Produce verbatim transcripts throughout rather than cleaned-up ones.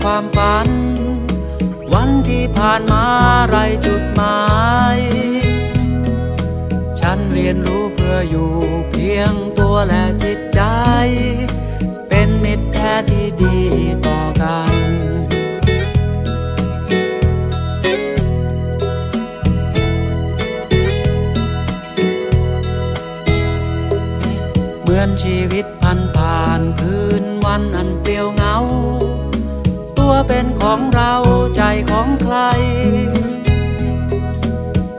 ความฝันวันที่ผ่านมาไรจุดหมายฉันเรียนรู้เพื่ออยู่เพียงตัวและจิตใจเป็นมิตรแท้ที่ดีต่อกันเหมือนชีวิตพันผ่านคืนวันอันเปลี่ยวเหงาตัวเป็นของเราใจของใคร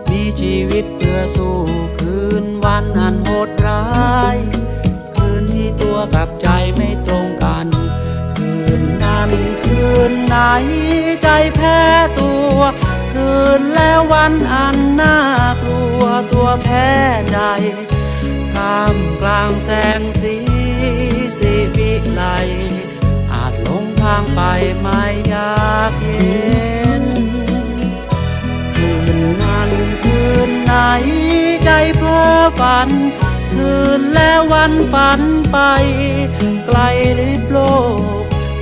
มีชีวิตเพื่อสู้คืนวันอันโหดร้ายคืนที่ตัวกับใจไม่ตรงกันคืนนั้นคืนไหนใจแพ้ตัวคืนแล้ววันอันน่ากลัวตัวแพ้ใจท่ามกลางแสงสีสีวิไลอาจหลงทางไปไม่อยากเห็นคืนนั้นคืนไหนใจเพ้อฝันคืนแล้ววันฝันไปไกลลิบโลก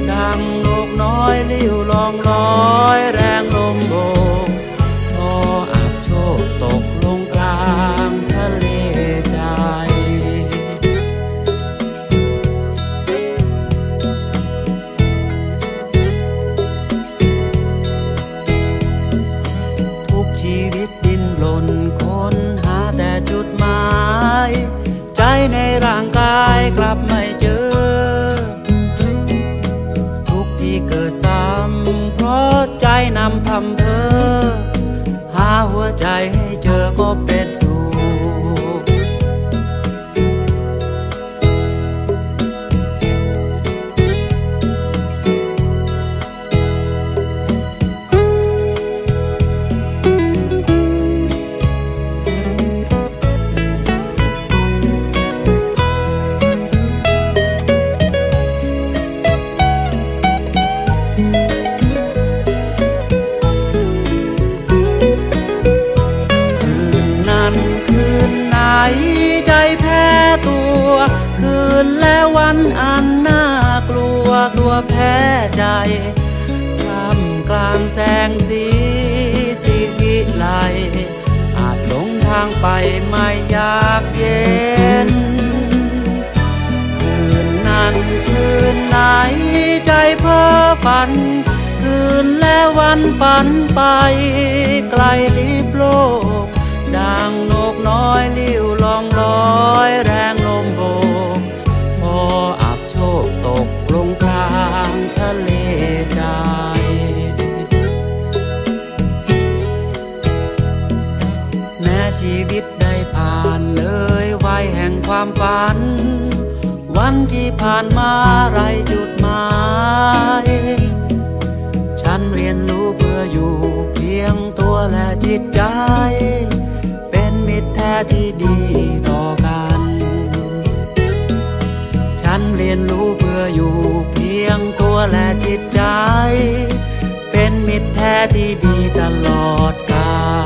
ดังนกน้อยลิ้วลองลอยแรงลมโบกพออับโชคตกลงกลางทะเลใจทุกชีวิตดิ้นรนค้นหาแต่จุดหมายใจในร่างกายกลับไม่เจอทุกที่เกิดซ้ำเพราะใจนำพำเพ้อหาหัวใจให้เจอก็เป็นสุขแพ้ใจท่ามกลางแสงสีสีวิไลอาจหลงทางไปไม่อยากเย็นคืนนั้นคืนไหนใจเพ้อฝันคืนและวันฝันไปไกลลิบโลกดังนกน้อยลิ้วลองลอยแรงลมโบกพออับโชคตกลงกลางทะเลใจแม้ชีวิตได้ผ่านเลยวัยแห่งความฝันวันที่ผ่านมาไรจุดหมายฉันเรียนรู้เพื่ออยู่เพียงตัวและจิตใจเป็นมิตรแท้ที่ดีต่อกันฉันเรียนรู้เพื่ออยู่เพียงตัวและจิตใจเป็นมิตรแท้ที่ดีตลอดกาล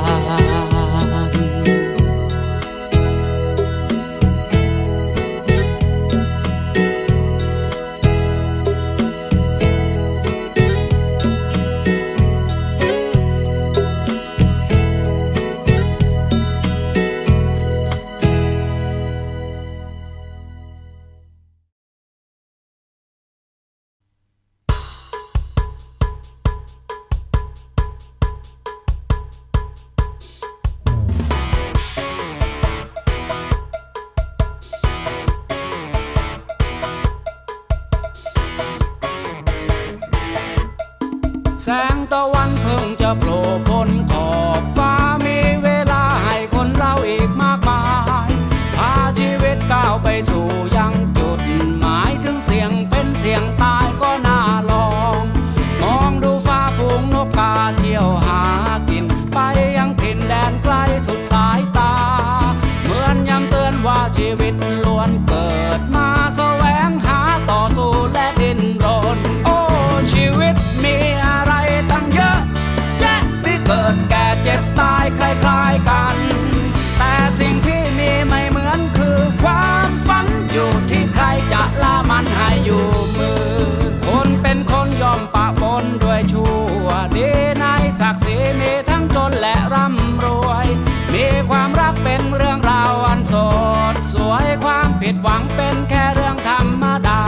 ผิดหวังเป็นแค่เรื่องธรรมดา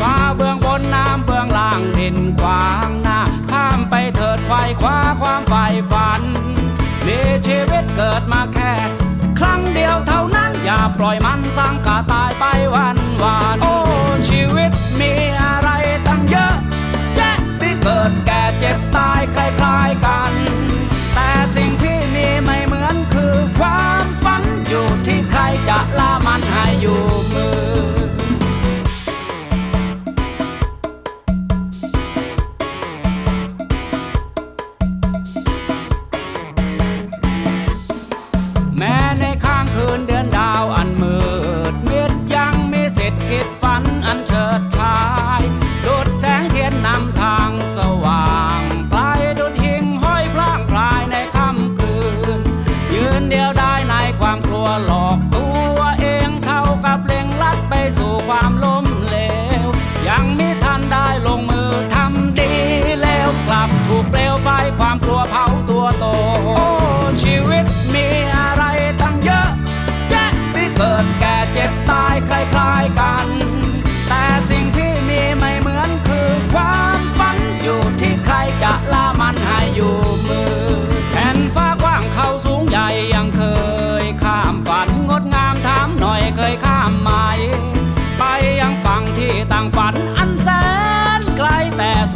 ฟ้าเบื้องบนน้ำเบื้องล่างดินขวางหน้าข้ามไปเถิดไขว่คว้าความใฝ่ฝันมีชีวิตเกิดมาแค่ครั้งเดียวเท่านั้นอย่าปล่อยมันสังกะตายไปวันวานโอ้ชีวิตมีอะไรตั้งเยอะแยะที่เกิดแก่เจ็บตายคล้ายๆกันแต่สิ่งที่มีไม่เหมือนคือความฝันอยู่ที่ใครจะละมันให้อยู่มือ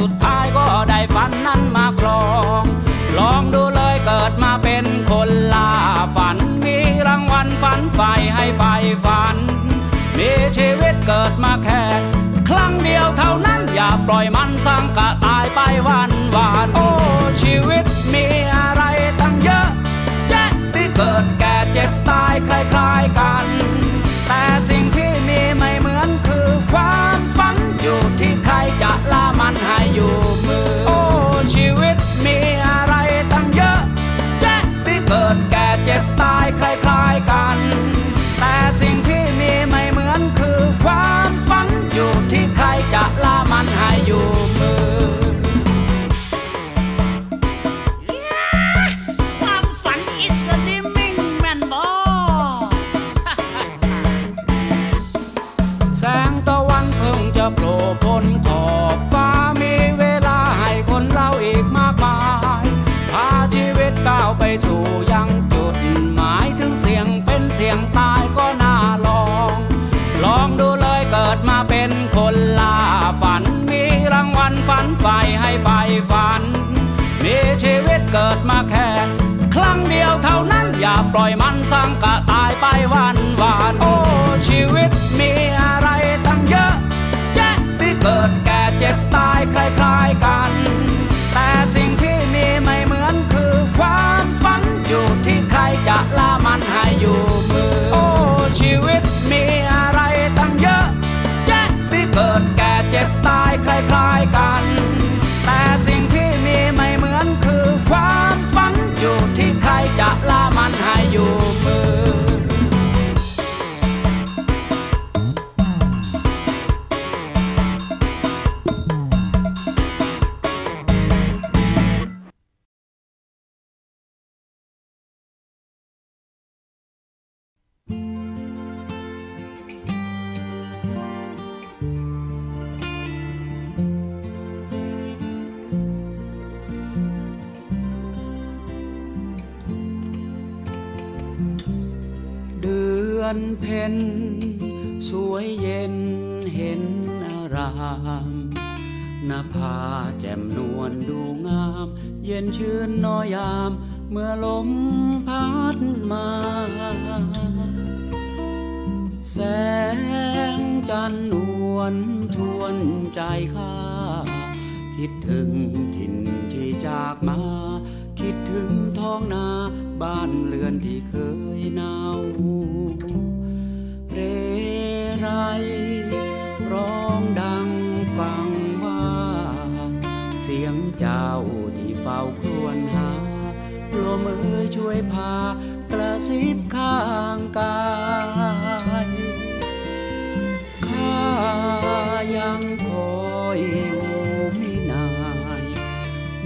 สุดท้ายก็ได้ฝันนั้นมาครองลองดูเลยเกิดมาเป็นคนล่าฝันมีรางวัลฝันใฝ่ให้ใฝ่ฝันมีชีวิตเกิดมาแค่ครั้งเดียวเท่านั้นอย่าปล่อยมันสังกะตายไปวันวานโอ้ชีวิตมีอะไรตั้งเยอะแยะที่เกิดแก่เจ็บตายคล้ายๆกันแต่สิ่งที่มีไม่เหมือนคือความฝันอยู่ที่ใครจะละมันให้อยู่มือโอ้ชีวิตมีอะไรตั้งเยอะแยะที่เกิดแก่เจ็บตายคล้ายๆกันแต่สิ่งที่มีไม่เหมือนคือความฝันอยู่ที่ใครจะละมันให้อยู่มือความฝัน is a dreaming man บ่แสงตะวันเพิ่งจะโผล่พ้นขอบฟ้ามีเวลาให้คนเราอีกมากมายพาชีวิตก้าวไปสู่ยังจุดหมายถึงเสี่ยงเป็นเสี่ยงตายก็น่าลองลองดูเลยเกิดมาเป็นคนล่าฝันมีรางวัลฝันใฝ่ให้ใฝ่ฝันมีชีวิตเกิดมาแค่ครั้งเดียวเท่านั้นอย่าปล่อยมันสังกะตายไปวันวานโอ้ชีวิตมีอะไรตั้งเยอะแยะที่เกิดแก่เจ็บตายคล้ายๆกันแต่สิ่งที่มีไม่เหมือนคือความฝันอยู่ที่ใครจะละมันให้อยู่มือโอ้ชีวิตมีอะไรตั้งเยอะแยะที่เกิดแก่เจ็บตายคล้ายๆกันแต่สิ่งที่มีไม่เหมือนคือความฝันอยู่ที่ใครจะละมันให้อยู่มือเดือนเพ็ญสวยเย็นเห็นอารามหน้าผาแจ่มนวลดูงามเย็นชื่นน้อยยามเมื่อลมพัดมาแสงจันทร์นวลชวนใจข้าคิดถึงถิ่นที่จากมาคิดถึงท้องนาบ้านเรือนที่เคยหนาวเรไรร้องดังฟังว่าเสียงเจ้าที่เฝ้าครวญหาลมเอ่ยช่วยพากระซิบข้างกายข้ายังคอยโอ้มินาย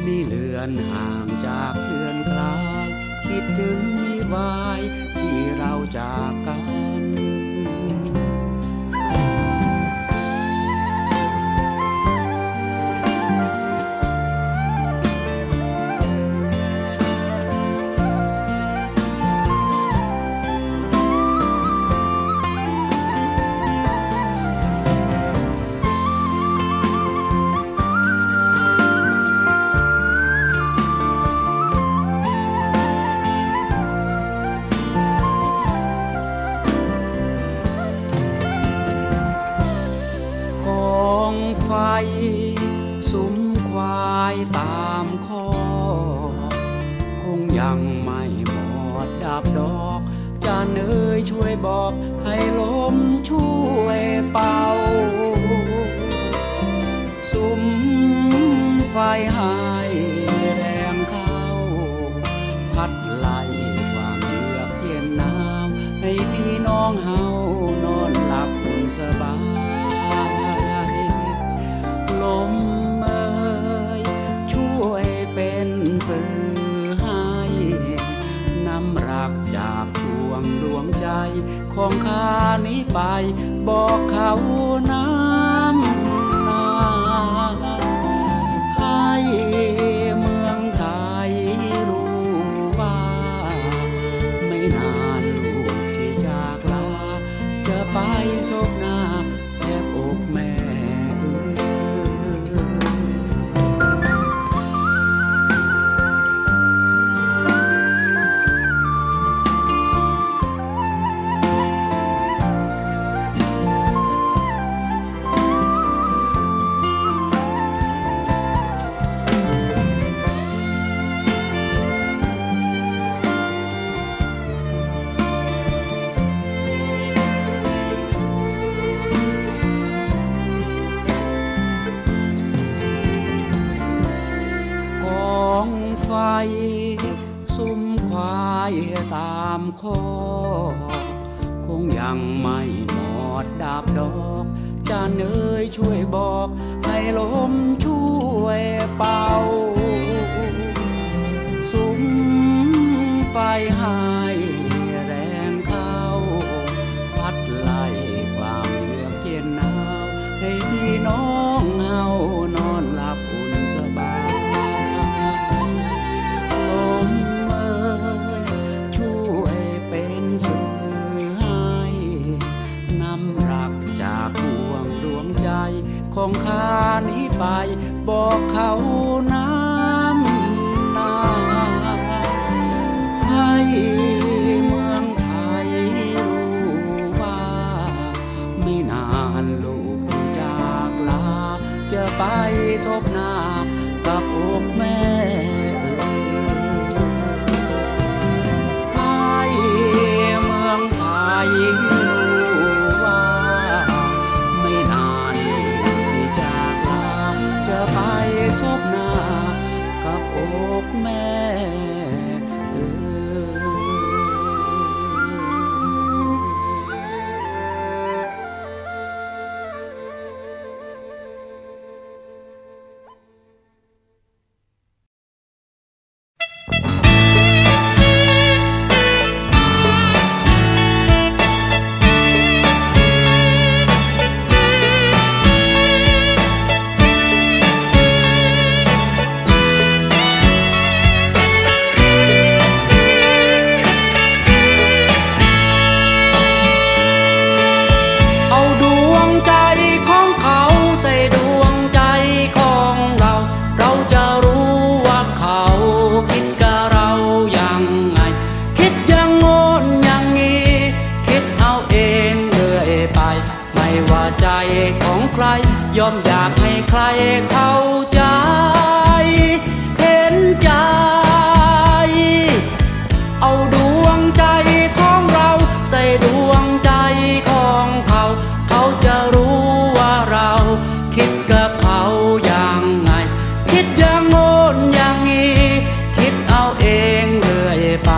มีเลือนห่างจากเพื่อนไกลคิดถึงมิวายที่เราจากกัน าบดอกจานเอ๋ยช่วยบอกให้ลมช่วยเป่าสุมไฟหายแรงเข้าพัดไหลความเยือกเย็นหนาวให้พี่น้องเฮานอนหลับสบายลมเอ๋ยช่วยเป็นสื่อให้น้ำรักจากดวงดวงใจของข้านี้ไปบอกเขาน้ำตาเมืองไทยรู้ว่าไม่นานลูกที่จากลาจะไปซบหน้าแทบอกแม่ซุ้มควายตามคอคงยังไม่หมดดาบดอกจานเอ๋ยช่วยบอกให้ลมช่วยเป่าซุ้มไฟหายแรงเข้าพัดไล่ความเยือกเย็นหนาวให้พี่น้องเฮานอนหลับอุ่นสบายของข้านี้ไปบอกเขาน้ำตาให้เมืองไทยรู้ว่าไม่นานลูกจากลาจะไปซบหน้ากับอกแม่ให้เมืองไทยซบหน้ากับอกแม่เอ๋ยยอมอยากให้ใครเข้าใจเห็นใจเอาดวงใจของเราใส่ดวงใจของเขาเขาจะรู้ว่าเราคิดกับเขาอย่างไงคิดอย่างโง่อย่างงี้คิดเอาเองเรื่อยไป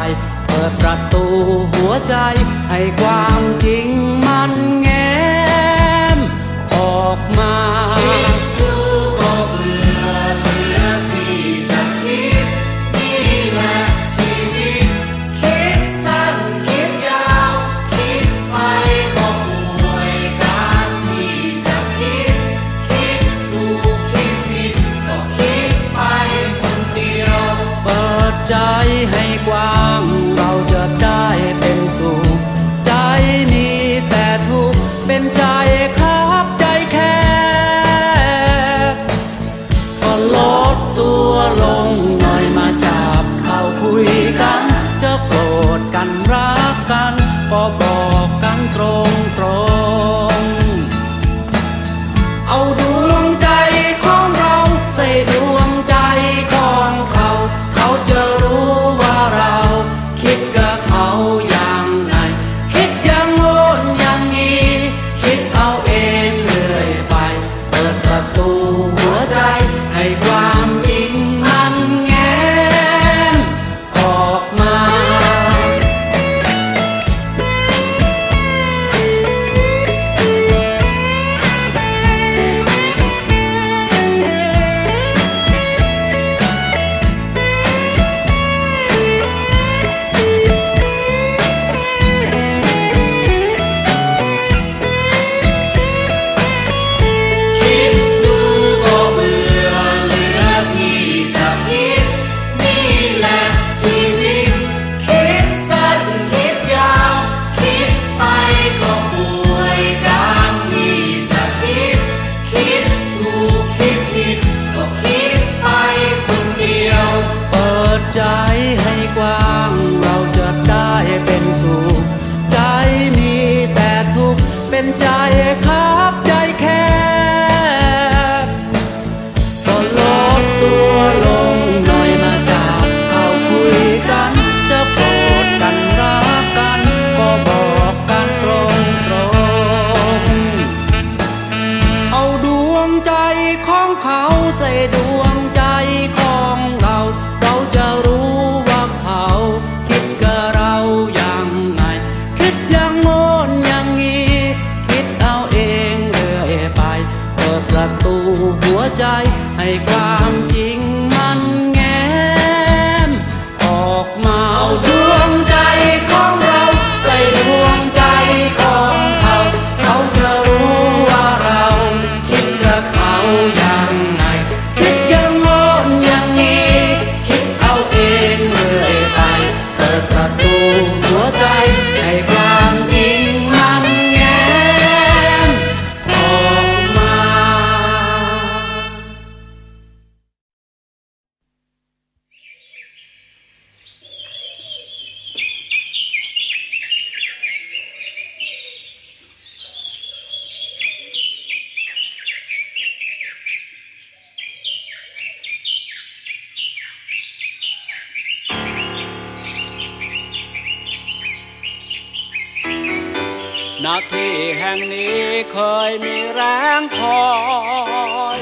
เปิดประตูหัวใจให้ความจริงมันแง้มออกมาเราจะได้เป็นสุขใจนี้แต่ทุกข์ ณที่แห่งนี้เคยมีแรงคอย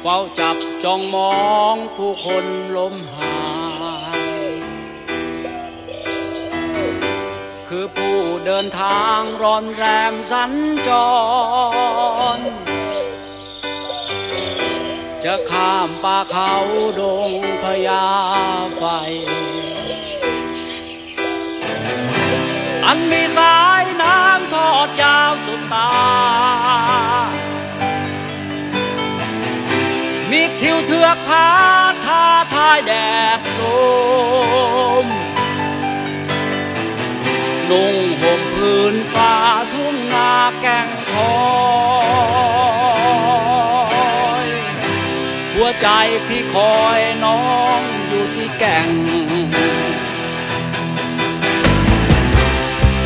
เฝ้าจับจ้องมองผู้คนล้มหายคือผู้เดินทางร่อนแรมสัญจรจะข้ามป่าเขาดงพญาไฟอันมีสายน้ำทอดยาวสุดตามีทิวเทือกผาท้าทายแดดลมนุ่งห่มพื้นป่าทุ่งนาแก่งคอยหัวใจพี่คอยน้องอยู่ที่แก่ง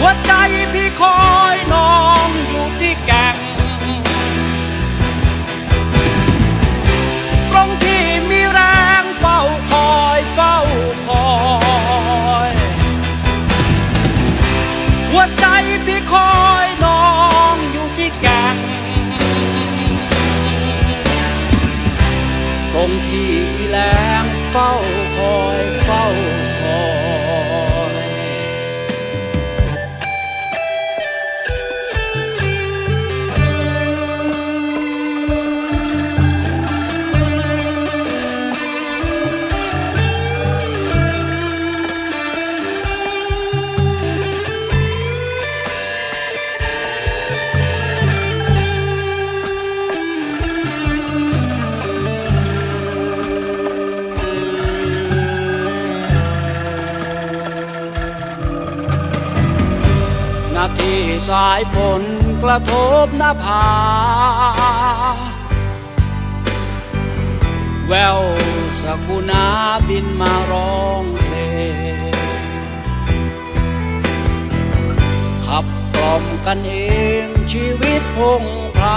หัวใจพี่คอยน้องอยู่ที่แก่งตรงที่มีแรงเฝ้าคอยเฝ้าคอยหัวใจพี่คอยน้องอยู่ที่แก่งตรงที่แรงเฝ้าคอยเฝ้าคอยที่สายฝนกระทบหน้าผาแววสักุณาบินมาร้องเพลงขับกล่อมกันเองชีวิตพงไพร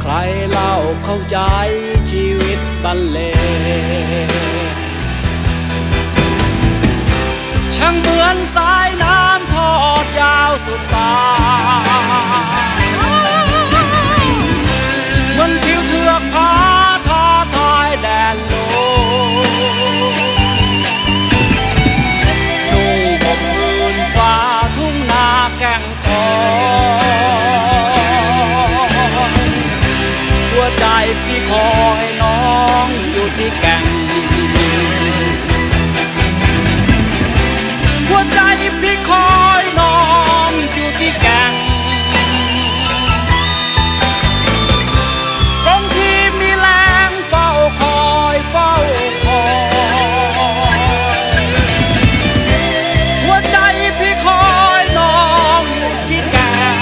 ใครเล่าเข้าใจชีวิตบรรเลงช่างเหมือนสายน้ำทอดยาวสุดตาเหมือนทิวเทือกผาท้าทายแดนโลนุ่งห่มพื้นฟ้าทุ่งนาแก่งคอยหัวใจพี่คอยน้องอยู่ที่แก่งหัวใจพี่คอยน้องอยู่ที่แก่งตรงที่มีแรงเฝ้าคอยเฝ้าคอยหัวใจพี่คอยน้องอยู่ที่แก่ง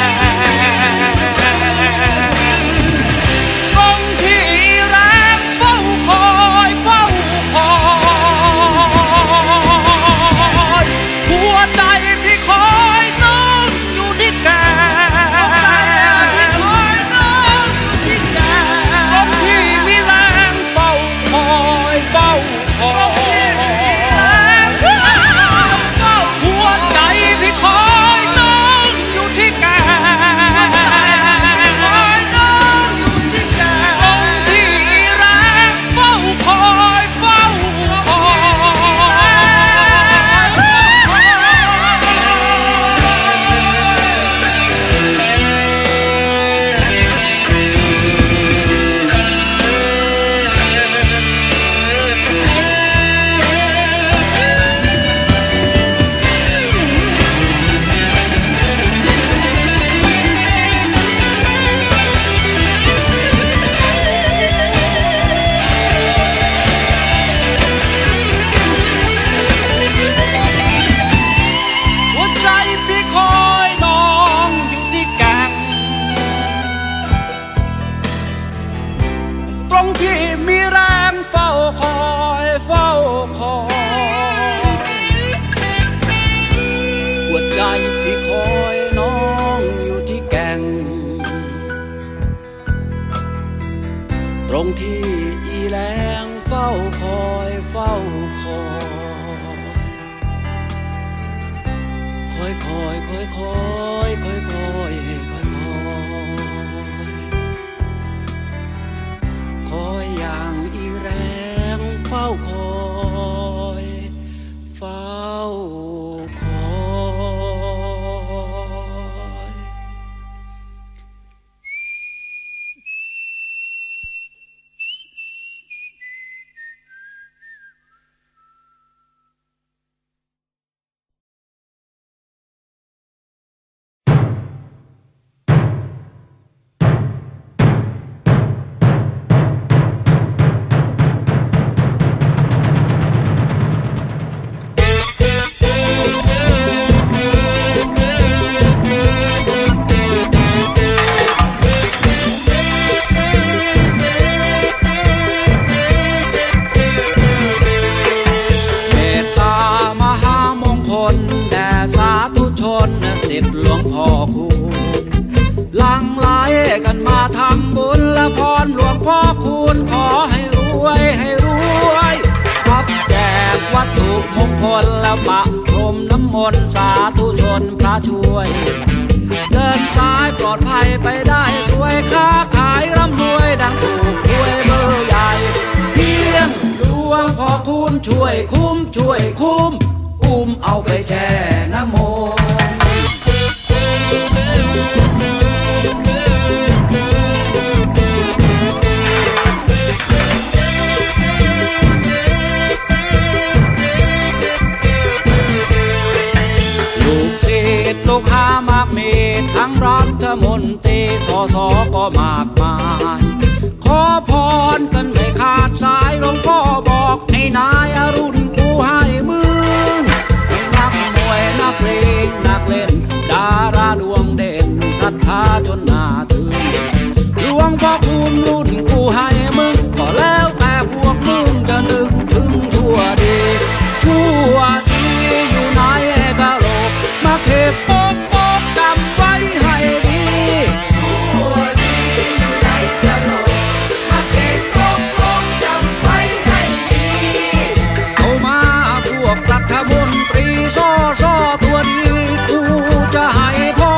ตรงที่แรงเฝ้าคอยเฝ้าคอยตรงที่อีแรงเฝ้าคอยเฝ้าคอย อยค่อยค่อยค่อยค่อยค่อยคอยอย่างอีแรงเฝ้าคอยเฝ้าคอยหลวงพ่อคุณหลั่งไหลกันมาทำบุญและพรหลวงพ่อคุณขอให้รวยให้รวยรับแจกวัตถุมงคลและปะพรมน้ำมนต์สาธุชนพระช่วยเดินสายปลอดภัยไปได้สวยค้าขายร่ำรวยดังถูกหวยเบอร์ใหญ่เพียงหลวงพ่อคุณช่วยคุ้มช่วยคุ้มอุ้มเอาไปแช่น้ำมนต์ลูกศิษย์ลูกหามากมีทั้งรัฐมนตรีสสก็มากมายขอพรกันไม่ขาดสายหลวงพ่อบอกให้นายอรุณกูให้มึงนักมวยนักเพลงนักเล่นดาราดวงเด่นศรัทธาจนหน้าทึ่งหลวงพ่อคุณรุ่นกูให้มึงก็แล้วแต่พวกมึงจะนึกถึงชั่วดีชั่วดีอยู่ไหนกะโหลกมาเข็บปบปบจำไว้ให้ดีชั่วดีอยู่ไหนกะโหลกมาเข็บปบปบจำไว้ให้ดีเข้ามาพวกรัฐมนตรีซ้อซ้อตัวดีกูจะให้พอ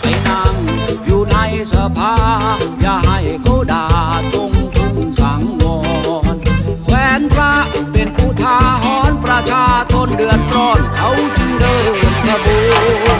ไปนั่งอยู่ในสภาอย่าให้เขาด่าจงพึงสังวรแขวนพระเป็นอุทาหรณ์ประชาชนเดือดร้อนเขาจึงเดินขบวน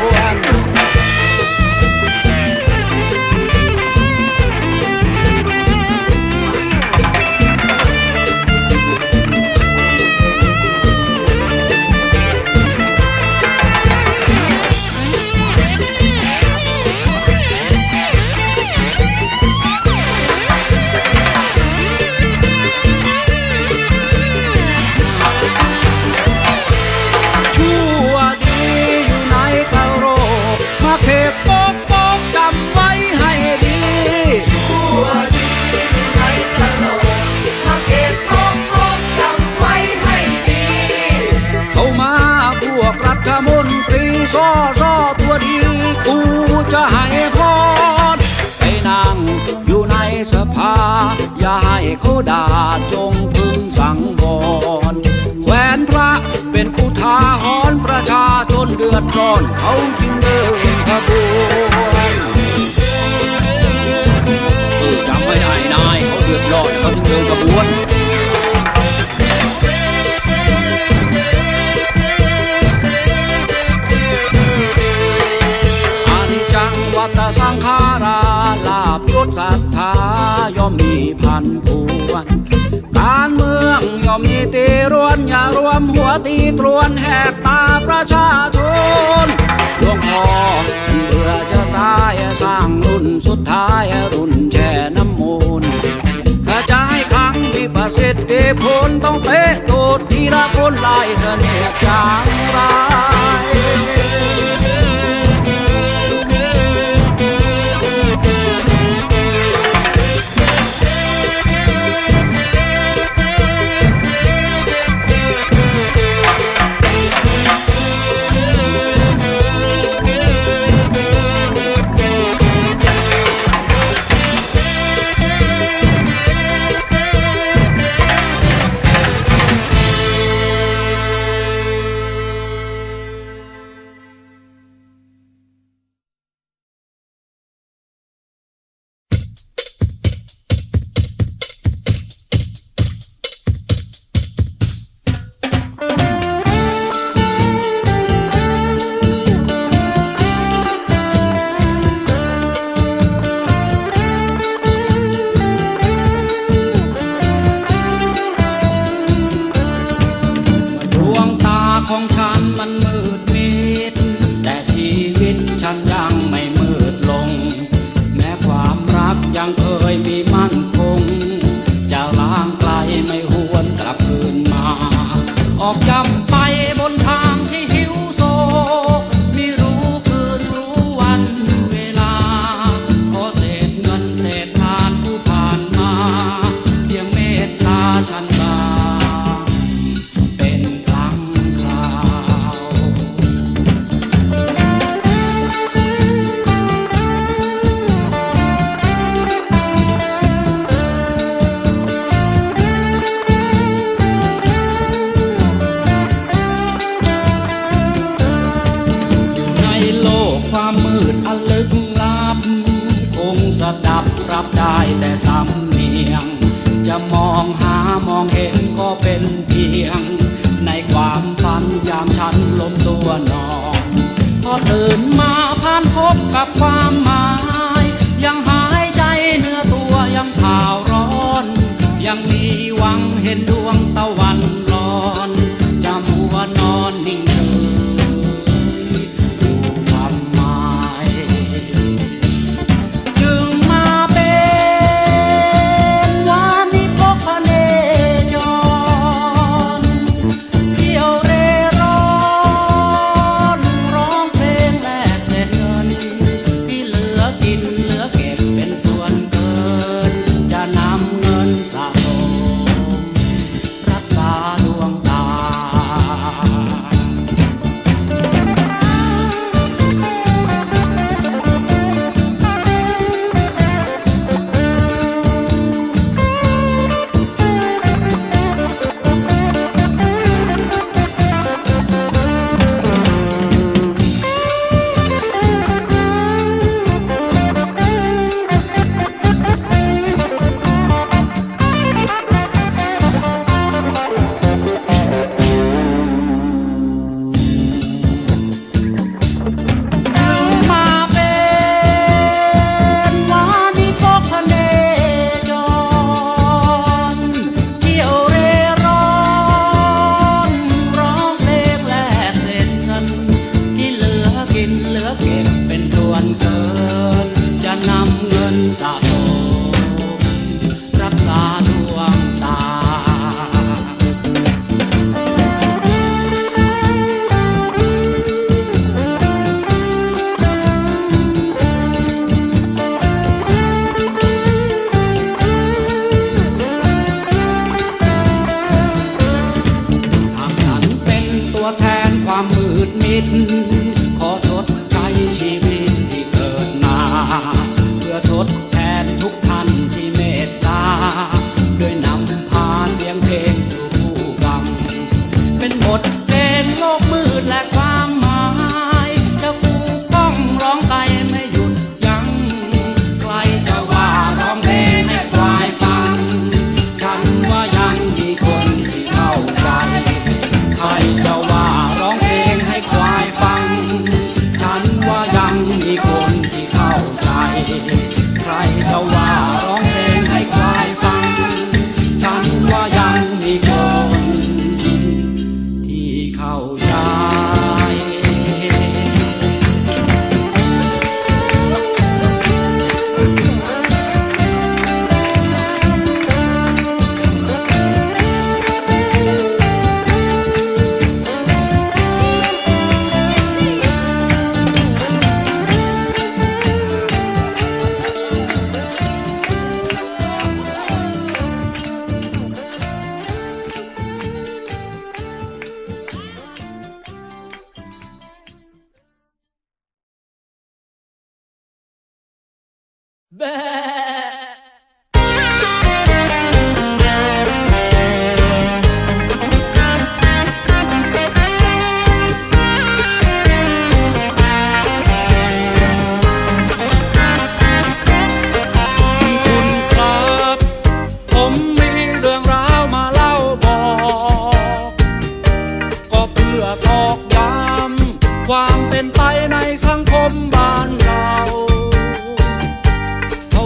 มนตรีซ้อซ้อตัวดีกูจะให้พรไปนั่งอยู่ในสภาอย่าให้เขาด่าจงพึงสังวรแขวนพระเป็นอุทาหรณ์ประชาชนเดือดร้อนเขาจึงเดินขบวนจำไม่ได้นายเขาเดือดร้อนเขาจึงเดินขบวนสังขาราลาภยศศรัทธาย่อมมีพันพวนการเมืองย่อมมีตีรวนอย่ารวมหัวตีตรวนแหกตาประชาชนหลวงพ่อเบื่อจะตายสร้างรุ่นสุดท้ายรุ่นแช่น้ำมูลกระจายครั้งวิปัสสิทธิผลต้องเตะโดดทีละคนลายเสน่ห์จางร้าย ออกจำไปบนทางที่หิวโซไม่รู้คืนรู้วันเวลาขอเศษเงินเศษทานผู้ผ่านมาเพียงเมตตาฉันบ้างเป็นครั้งคราวความมืดอันลึกลับคงสดับรับได้แต่สำเนียงจะมองหามองเห็นก็เป็นเพียงในความฝันยามฉันล้มตัวนอนพอตื่นมาผ่านพบกับความหมายยังหายใจเนื้อตัวยังผ่าร้อนยังมีหวังเห็นดวงตะวันลอนจะมัวนอนนิ่งขอชดใช้ชีวิตที่เกิดมาเพื่อทดแทนทุกท่านที่เมตตาด้วยนำพาเสียงเพลงสู่ผู้ฟังเป็นบทเพลงโลกมืดและความหมายจะกูต้องร้องไปไม่หยุดยั้งใครจะว่าร้องเพลงให้ควายฟังฉันว่ายังมีคนที่เข้าใจใครจะว่าร้องเพลงให้ควายฟังฉันว่ายังมีคนที่เข้าใจใครจะว่าร้องเพลงให้ควายฟังฉันว่ายังมีคนที่เข้าใจความเป็นไปในสังคมบ้านเราเท่า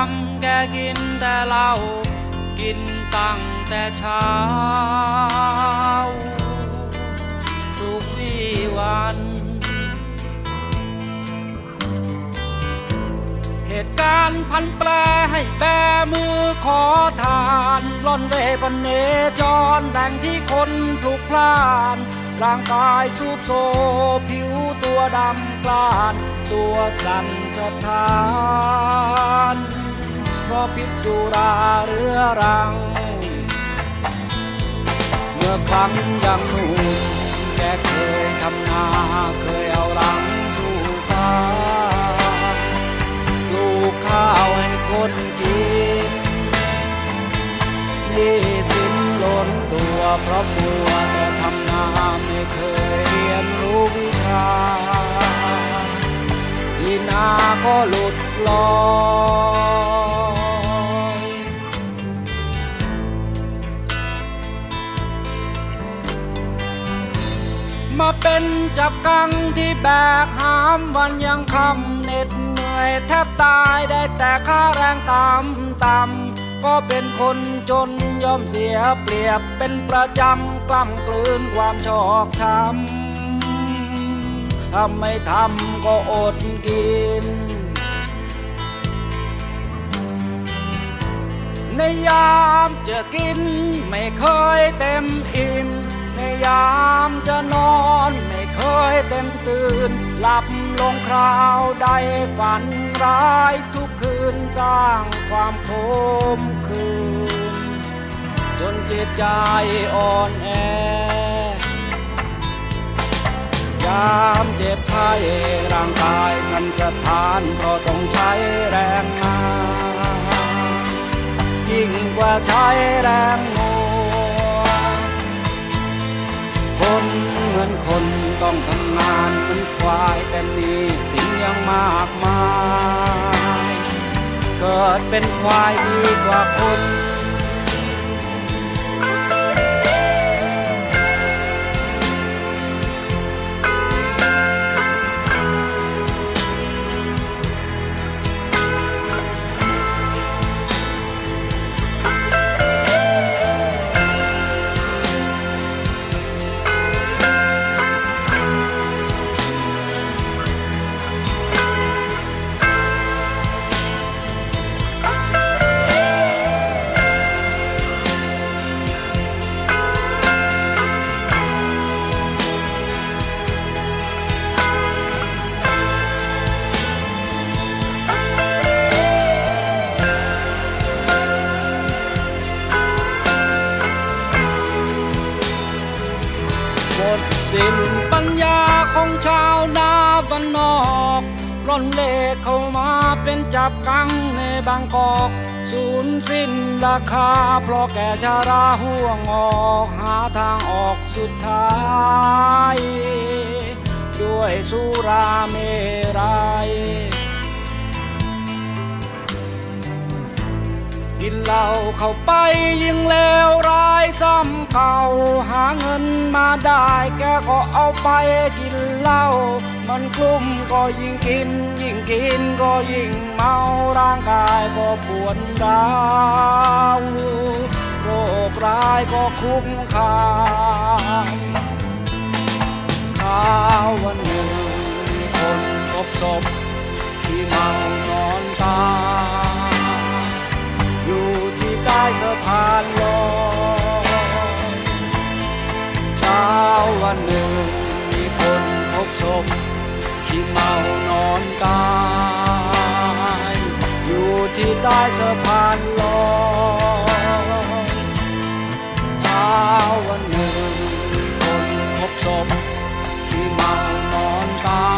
ทั้งแกกินแต่เหล้ากินตั้งแต่เช้าทุกวี่วันเหตุการณ์พันแปรให้แบมือขอทานล่อนเร่บนเนจรแหล่งที่คนพลุกพล่านร่างกายซูบโซผิวตัวดำกล้านตัวสั่นสะท้านเพราะพิษสุราเรื้อรังเมื่อครั้งยังหนุ่มแกเคยทำนาเคยเอาหลังสู่ฟ้าปลูกข้าวให้คนกินนี่สินล้นตัวเพราะมัวแต่ทำนาไม่เคยเรียนรู้วิชาที่นาก็หลุดลอยมาเป็นจับกังที่แบกหามวันยังคำเหน็ดเหนื่อยแทบตายได้แต่ค่าแรงต่ำต่ำก็เป็นคนจนยอมเสียเปรียบเป็นประจำกล้ำกลืนความชอกช้ำทำไม่ทำก็อดกินในยามจะกินไม่เคยเต็มอิ่มในยามจะนอนไม่เคยเต็มตื่นหลับลงคราวใดฝันร้ายทุกคืนสร้างความขมขื่นจนจิตใจอ่อนแอยามเจ็บไข้ร่างกายสั่นสะท้านเพราะต้องใช้แรงงานยิ่งกว่าใช้แรงงัวคนเหมือนคนต้องทำงานเหมือนควายแต่มีสิ่งยังมากมายเกิดเป็นควายดีกว่าคนสิ้นปัญญาของชาวนาบ้านนอกร่อนเล่เข้ามาเป็นจับกังในบางกอกสูญสิ้นราคาเพราะแก่ชาราห่วงออกหาทางออกสุดท้ายด้วยสุราเมรัยกินเหล้าเข้าไปยิ่งเลวร้ายซ้ำเก่าหาเงินมาได้แกก็เอาไปกินเหล้ามันกลุ้มก็ยิ่งกินยิ่งกินก็ยิ่งเมาร่างกายก็ปวดร้าวโรคร้ายก็คุ้มค่าข้าววันหนึ่งคนพบศพที่เมานอนตายอยู่ที่ใต้สะพานลอยเช้าวันหนึ่งมีคนพบศพที่เมานอนตายอยู่ที่ใต้สะพานลอยเช้าวันหนึ่งมีคนพบศพที่เมานอนตา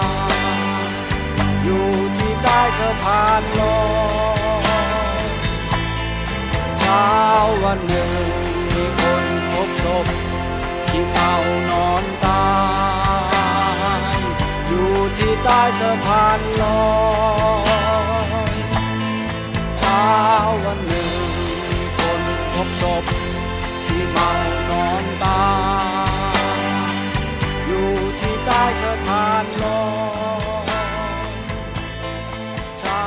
ยอยู่ที่ใต้สะพานลอยเช้าวันหนึ่งมีคนพบศพที่เมานอนตายอยู่ที่ใต้สะพานลอยเช้าวันหนึ่งมีคนพบศพที่เมานอนตายอยู่ที่ใต้สะพานลอยเช้า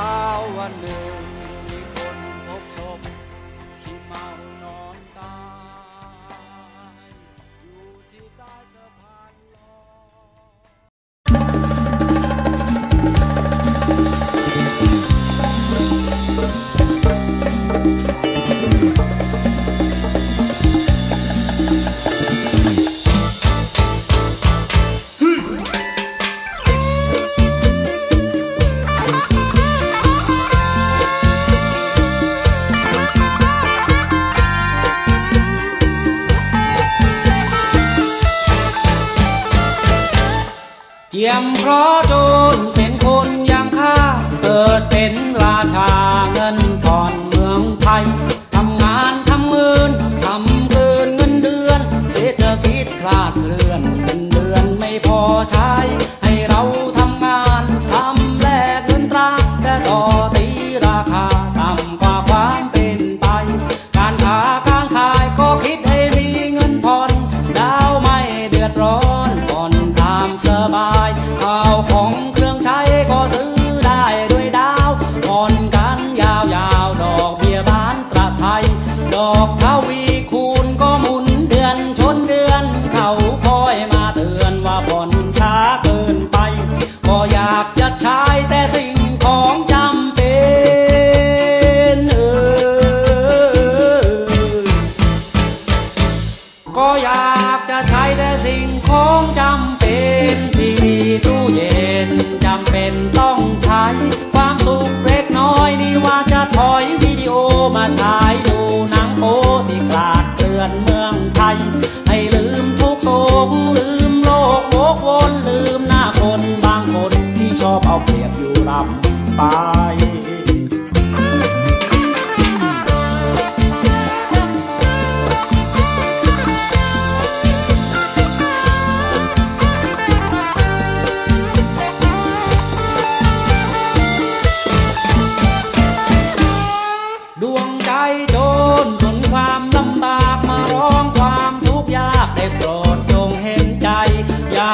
วันหนึ่ง ำเพราะโจรเป็นคนอย่างข้าเกิดเป็นราชาเงินทอนเมืองไทยทำงานทำเงินทำเกินเงินเดือนเศรษฐกิจคลาดเคลื่อนเงินเดือนไม่พอใช้ให้เราทำงานทำแลกเงินตราและต่อตีราคาต่ำกว่าความเป็นไปการค้าการขายก็คิดให้มีเงินผ่อนดาวไม่เดือดร้อนผ่อนตามสบายข้าวของเครื่องใช้ก็ซื้อได้ด้วยดาวผ่อนกันยาวๆดอกเบี้ยบ้านตราไทยดอกทวีคูณก็หมุนเดือนชนเดือนเขาคอยมาเตือนว่าผ่อนช้าเกินไปก็อยากจะใช้แต่สิ่งของจำเป็นเออก็อยากจะใช้แต่สิ่งของจำเป็นที่มีตู้เย็นจำเป็นต้องใช้ความสุขเล็กน้อยนี่ว่าจะถอยวิดีโอมาใช้ดูหนังโป๊ที่คลาดเคลื่อนเมืองไทยให้ลืมทุกโศกลืมโลกโวกวนลืมหน้าคนบางคนที่ชอบเอาเปรียบอยู่ลำไปอย่า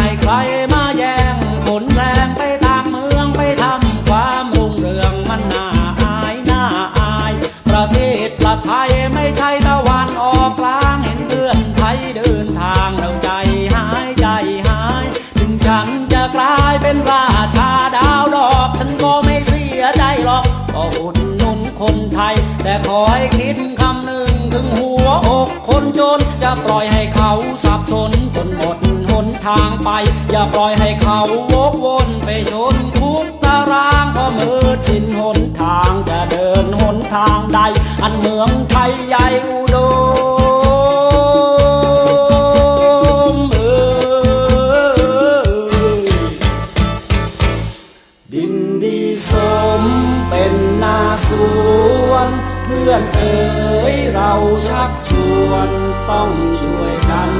ให้ใครมาแย่งขนแรงไปต่างเมืองไปทำความรุ่งเรืองมันน่าอายน่าอายประเทศประไทยไม่ใช่ตะวันออกกลางเห็นเพื่อนไทยเดินทางเราใจหายใจหายถึงฉันจะกลายเป็นราชาดาวดอกฉันก็ไม่เสียใจหรอกก็อุดหนุนคนไทยแต่ขอให้คิดคำหนึ่งถึงหัวอกคนจนอย่าปล่อยให้เขาสับสนจนหมดทางไปอย่าปล่อยให้เขาวกวนไปชนคุกตารางเพราะมืดสิ้นหนทางจะเดินหนทางใดอันเมืองไทยใหญ่อุดมเอ่ยดินดีสมเป็นนาสวนเพื่อนเอ๋ยเราชักชวนต้องช่วยกัน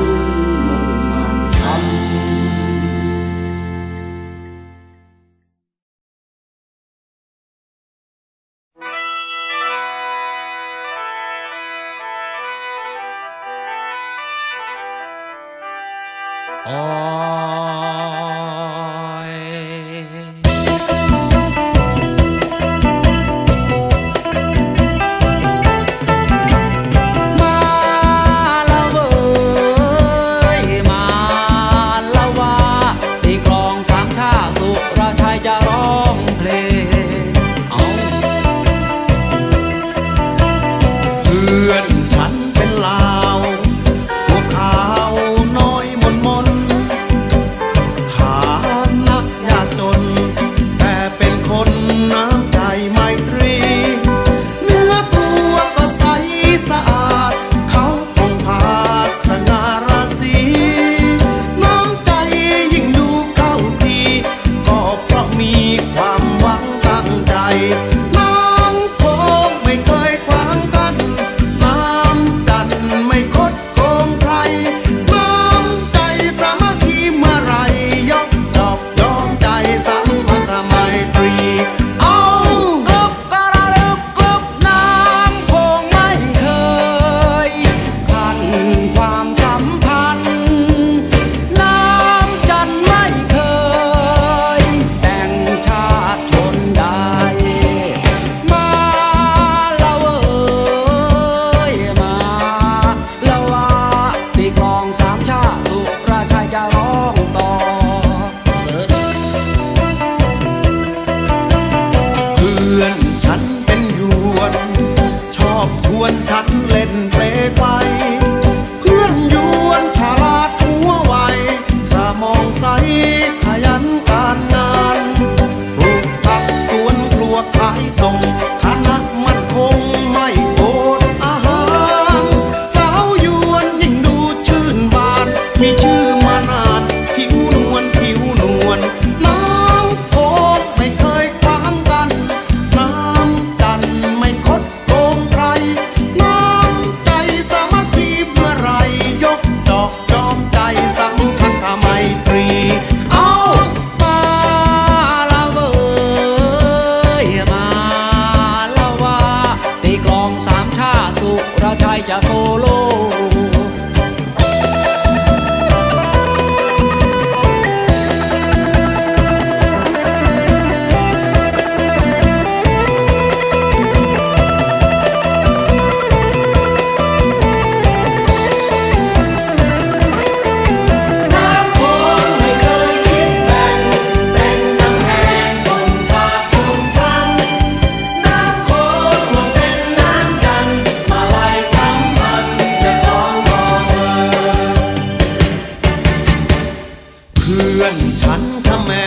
เพื่อนฉันทำแม่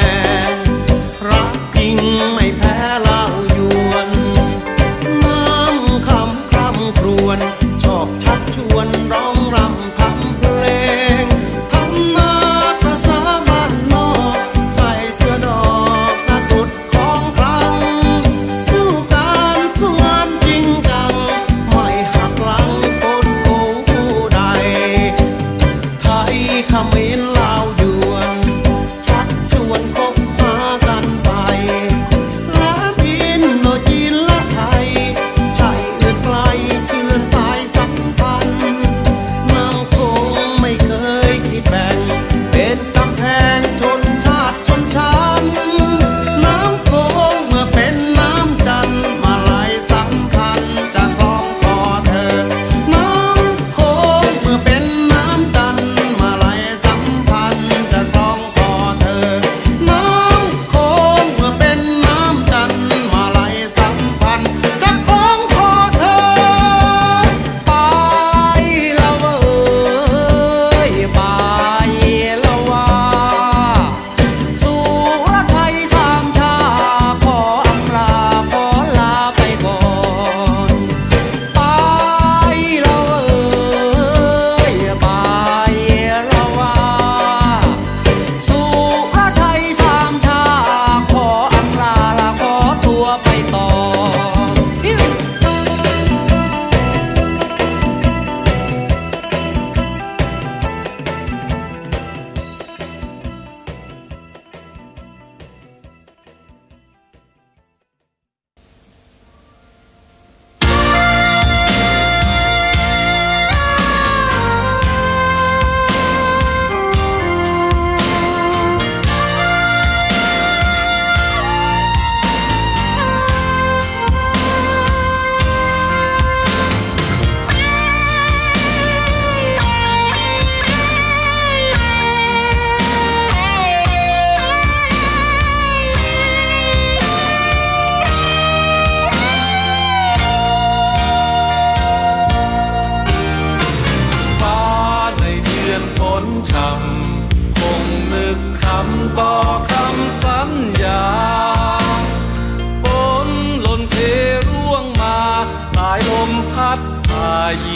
รักจริงไม่แพ้เหล้ายวนน้ำคำคร่ำครวญชอบชักชวนร้องรำทำเพลงทำหน้าภาษาบ้านนอกใส่เสื้อดอกตะกรุดของครั้งสู้การสู้งานจริงจังไม่หักหลังคนผู้ใดไทยเขมรลาวยิ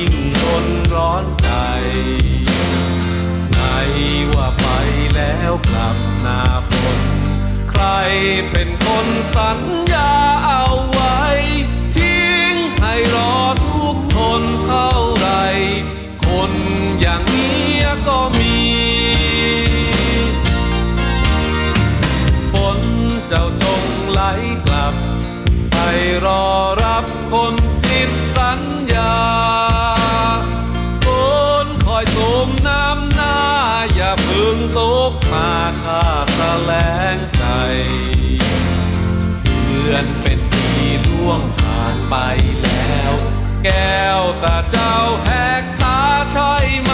่งทนร้อนใจในว่าไปแล้วกลับหน้าฝนใครเป็นคนสัญญาเอาไว้ทิ้งให้รอทุกคนเท่าไรคนอย่างนี้ก็มีฝนเจ้าจงไหลกลับไปรอรับคนผิดสัญญาคนคอยโสมน้ำหน้าอย่าพึ่งตกมาข้าแสลงใจเดือนเป็นปีล่วงผ่านไปแล้วแก้วตาเจ้าแหกตาใช่ไหม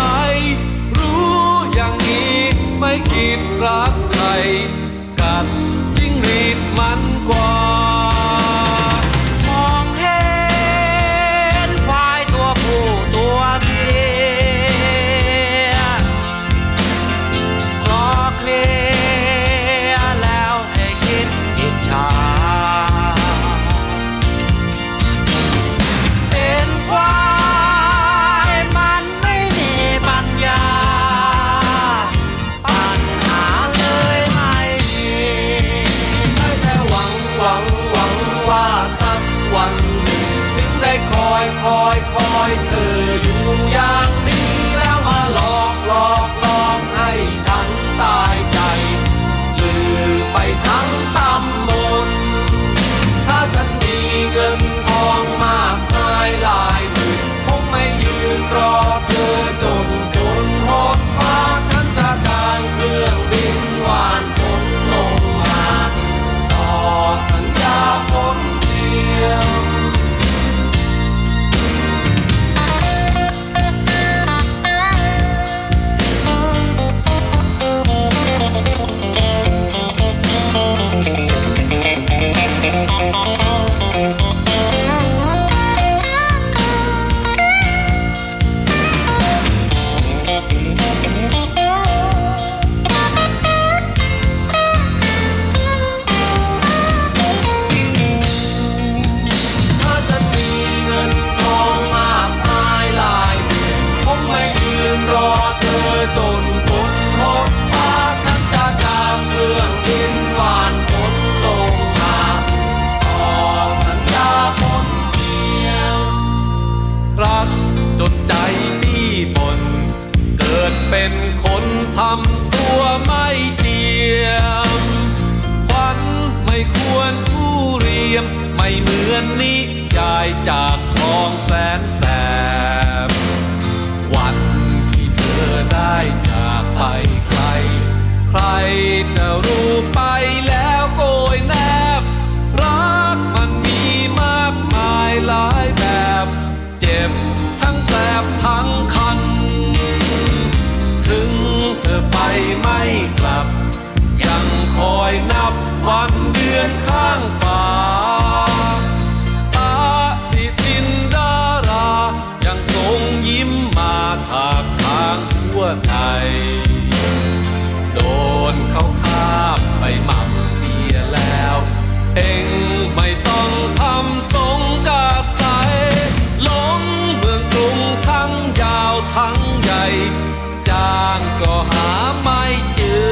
รู้อย่างนี้ไม่คิดรักใครกันจิ้งรีดมันกว่าว ยมไม่เหมือนนิยายจากคลองแสนแสบวันที่เธอได้จากไปไกลใครจะรู้ไปแล้วโกยแนบรักมันมีมากมายหลายแบบเจ็บทั้งแสบทั้งคันถึงเธอไปไม่กลับยังคอยนับวันเดือนข้างฟ้าตาติดดินดารายังทรงยิ้มมาถากทางทั่วไทยโดนเขาข้ามไปหม่ำเสียแล้วเองไม่ต้องทำสงกาใสหลงเมืองกรุงทั้งยาวทั้งใหญ่จางก็หาไม่เจอ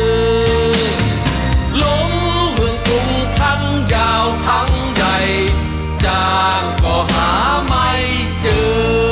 ยาวทั้งใหญ่จางก็หาไม่เจอใ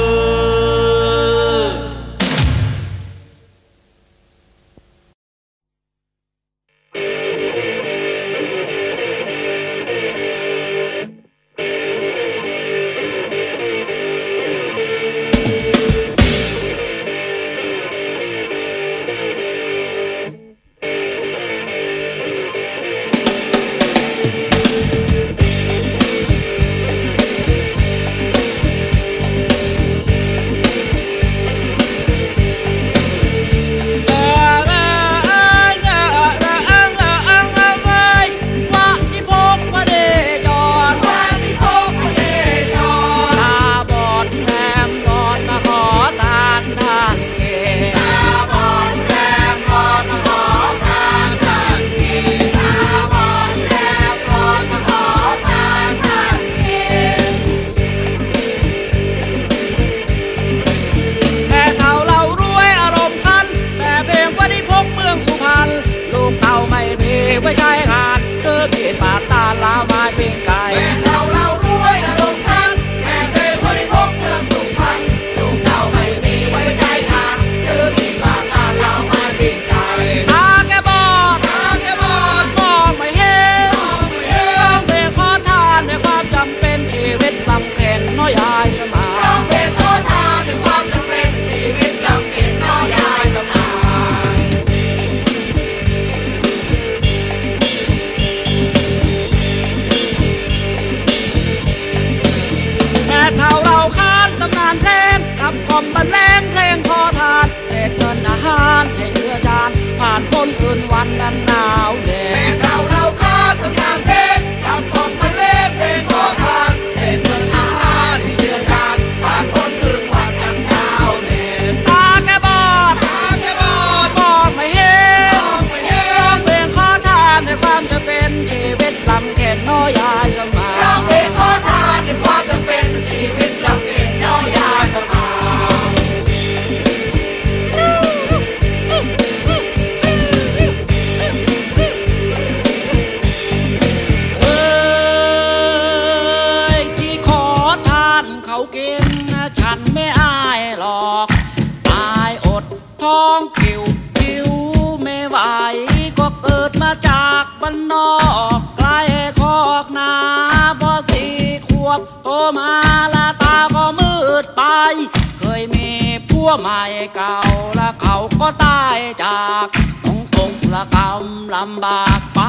หม่เก่าและเขาก็ตายจากต้องตกละกำลำบากไป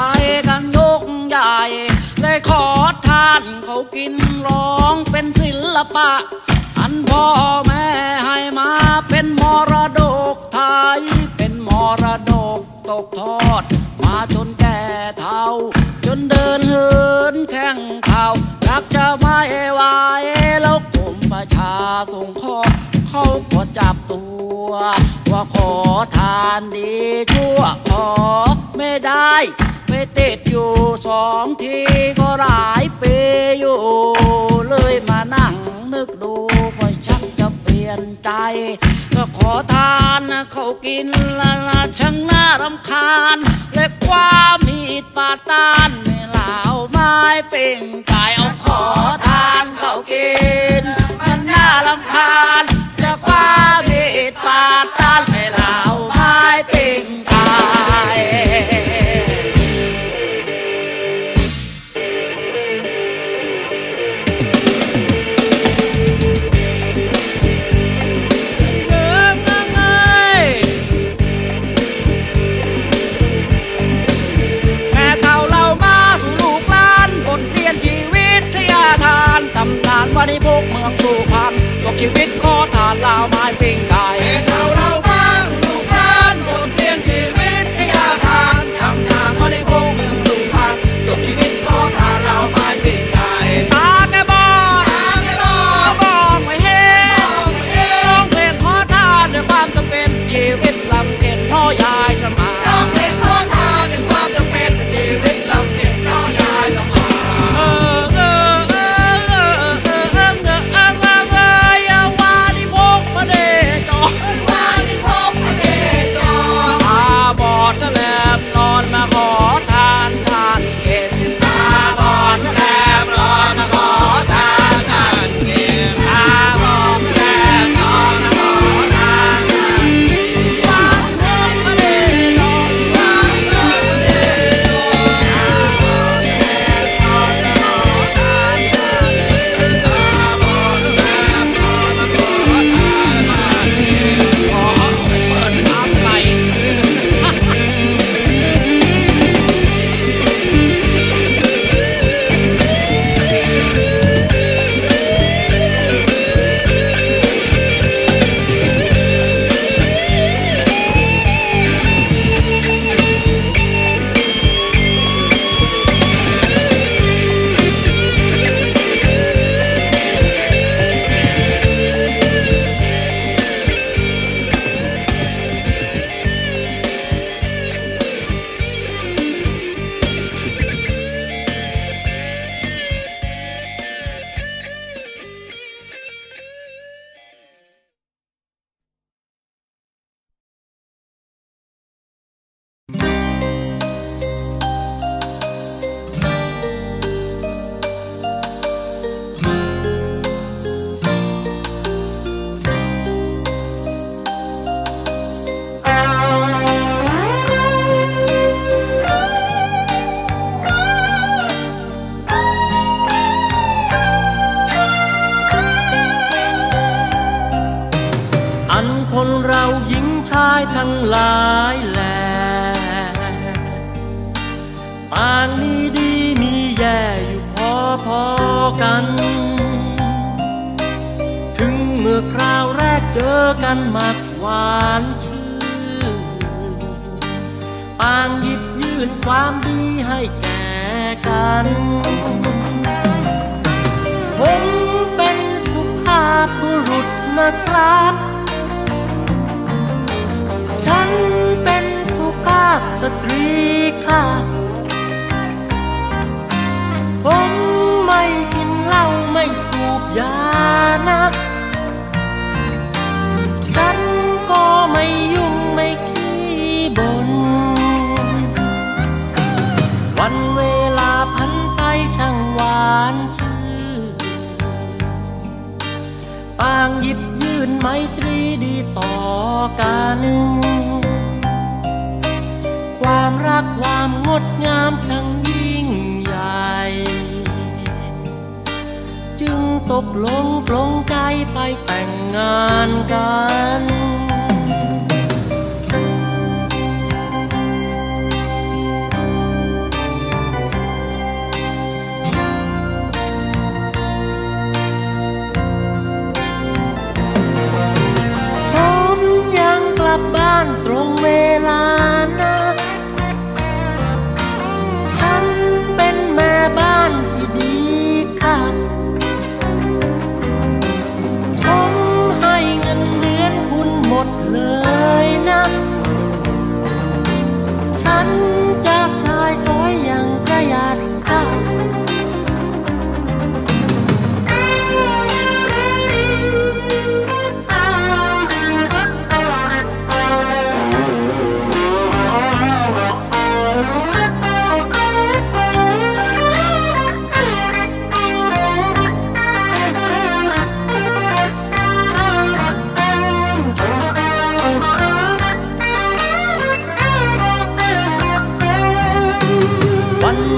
กันยกใหญ่เลยขอทานเขากินร้องเป็นศิลปะอันพ่อแม่ให้มาเป็นมรดกไทยเป็นมรดกตกทอดมาจนแก่เฒ่าจนเดินเหินแข้งเข่ารักจะไม่ไหวแล้วกลุ่มประชาสงเคราะห์เขาก็จับตัวว่าขอทานดีชั่วขอไม่ได้ไม่ติดอยู่สองทีก็หลายปีอยู่เลยมานั่งนึกดูค่อยชักจะเปลี่ยนใจก็ขอทานเขากินละละช่างน่ารำคาญและคว้ามีดปาดตานไม่เหลาไม้เป็นกายเอาขอทานเขากินมันน่ารำคาญความผิดพลาดท่านไม่เล่าไม่ปิ้งตาย คราวแรกเจอกันหมักหวานชื่นปางหยิบยื่นความดีให้แก่กันผมเป็นสุภาพบุรุษนะครับฉันเป็นสุภาพสตรีค่ะผมไม่กินเหล้าไม่สูบยานะฉันก็ไม่ยุ่งไม่ขี้บ่นวันเวลาผ่านไปช่างหวานชื่นต่างหยิบยื่นไมตรีดีต่อกันความรักความงดงามช่างยิ่งใหญ่จึงตกลงปลงใจไปแต่งงานกันผมยังกลับบ้านตรงเวลานะฉันเป็นแม่บ้านที่ดีค่ะผมให้เงินเดือนคุณหมดเลยนะฉันจะใช้สอยอย่างประหยัดค่ะ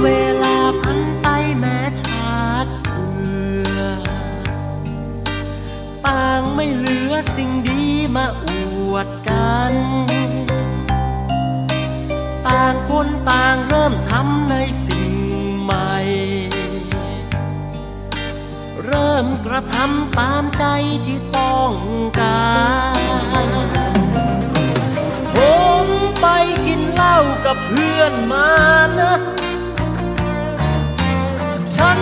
เวลาผ่านไปแม้ชาติเบื่อต่างไม่เหลือสิ่งดีมาอวดกันต่างคนต่างเริ่มทำในสิ่งใหม่เริ่มกระทำตามใจที่ต้องการผมไปกินเหล้ากับเพื่อนมานะฉัน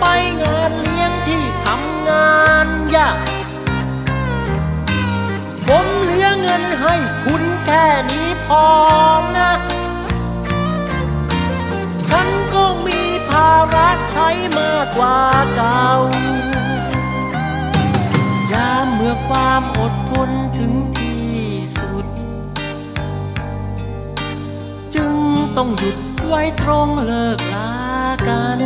ไปงานเลี้ยงที่ทำงานยากผมเหลือเงินให้คุณแค่นี้พอนะฉันก็มีภาระใช้มากกว่าเก่ายามเมื่อความอดทนถึงที่สุดจึงต้องหยุดไว้ตรงเลิกลากัน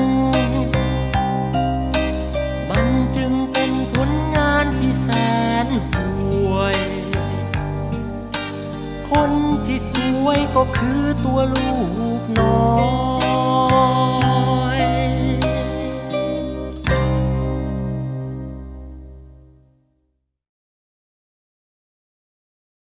มันจึงเป็นผลงานที่แสนห่วยคนที่สวยก็คือตัวลูกน้อง